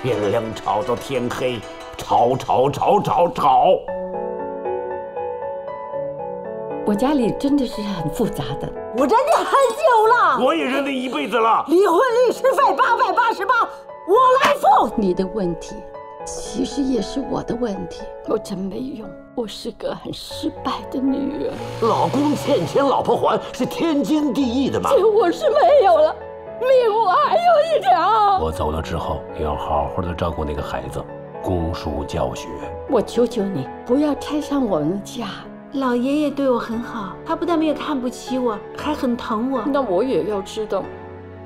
天亮吵到天黑，吵。我家里真的是很复杂的，我忍你很久了，我也忍你一辈子了。离婚律师费888，我来付。你的问题其实也是我的问题，我真没用，我是个很失败的女人。老公欠钱老婆还是天经地义的嘛。这我是没有了，命我还有一条。我走了之后，你要好好的照顾那个孩子，供书教学。我求求你，不要拆散我们的家。老爷爷对我很好，他不但没有看不起我，还很疼我。那我也要知道，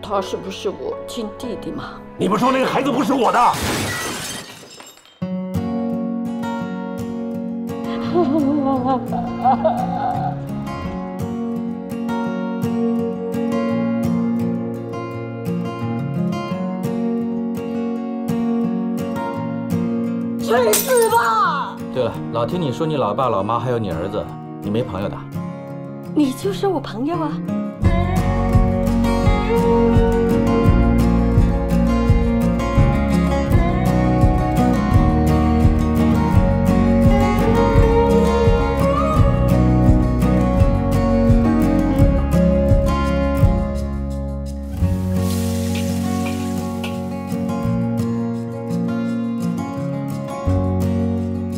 他是不是我亲弟弟嘛？你们说那个孩子不是我的？去死吧！对了，老听你说你老爸、老妈还有你儿子，你没朋友的？你就是我朋友啊！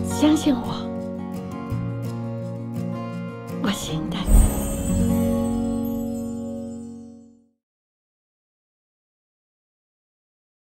相信我。